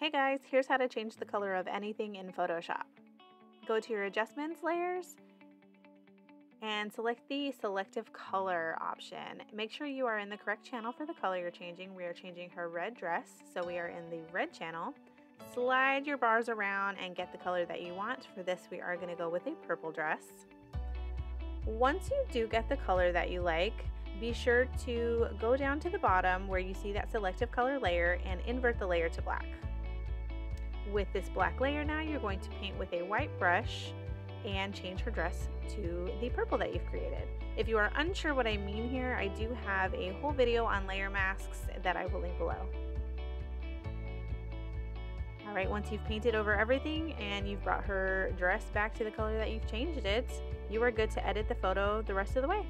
Hey guys, here's how to change the color of anything in Photoshop. Go to your adjustments layers and select the selective color option. Make sure you are in the correct channel for the color you're changing. We are changing her red dress, so we are in the red channel. Slide your bars around and get the color that you want. For this, we are going to go with a purple dress. Once you do get the color that you like, be sure to go down to the bottom where you see that selective color layer and invert the layer to black. With this black layer now, you're going to paint with a white brush and change her dress to the purple that you've created. If you are unsure what I mean here, I do have a whole video on layer masks that I will link below. All right, once you've painted over everything and you've brought her dress back to the color that you've changed it, you are good to edit the photo the rest of the way.